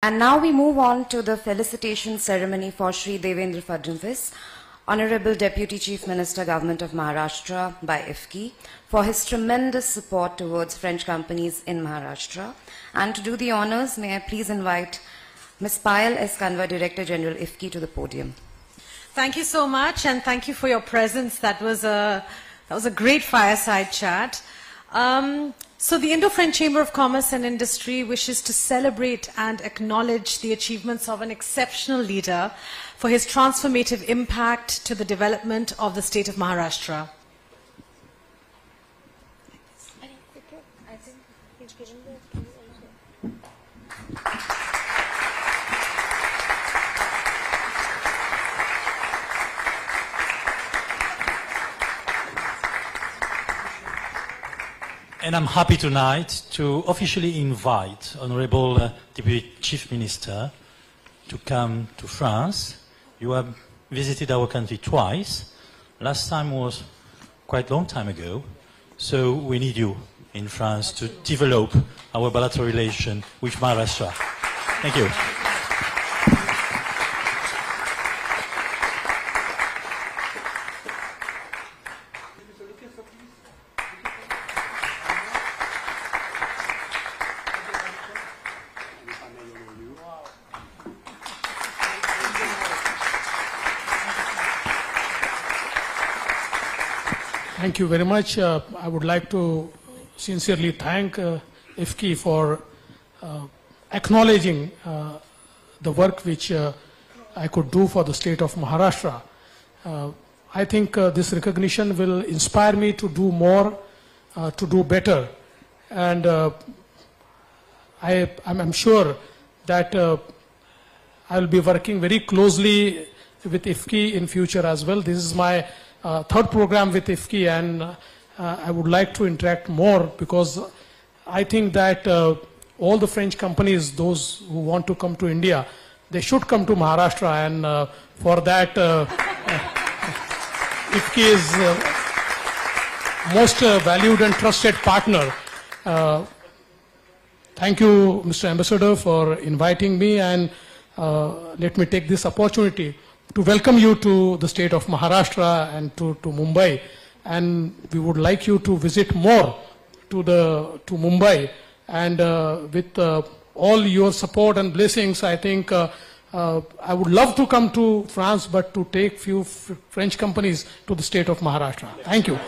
And now we move on to the felicitation ceremony for Shri Devendra Fadnavis, Honorable Deputy Chief Minister, Government of Maharashtra by IFKI, for his tremendous support towards French companies in Maharashtra. And to do the honours, may I please invite Ms. Payal Eskanva, Director General IFKI, to the podium. Thank you so much, and thank you for your presence. That was a great fireside chat. So the Indo-French Chamber of Commerce and Industry wishes to celebrate and acknowledge the achievements of an exceptional leader for his transformative impact to the development of the state of Maharashtra. And I'm happy tonight to officially invite Honorable Deputy Chief Minister to come to France. You have visited our country twice. Last time was quite a long time ago. So we need you in France to develop our bilateral relation with Maharashtra. Thank you. Thank you very much. I would like to sincerely thank IFKI for acknowledging the work which I could do for the state of Maharashtra. I think this recognition will inspire me to do more, to do better. And I'm sure that I will be working very closely with IFKI in future as well. This is my third program with IFKI, and I would like to interact more, because I think that all the French companies, those who want to come to India, they should come to Maharashtra, and for that IFKI is most valued and trusted partner. Thank you, Mr. Ambassador, for inviting me, and let me take this opportunity to welcome you to the state of Maharashtra and to Mumbai, and we would like you to visit more to Mumbai, and with all your support and blessings, I think I would love to come to France, but to take few French companies to the state of Maharashtra. Thank you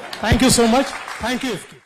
so much. Thank you.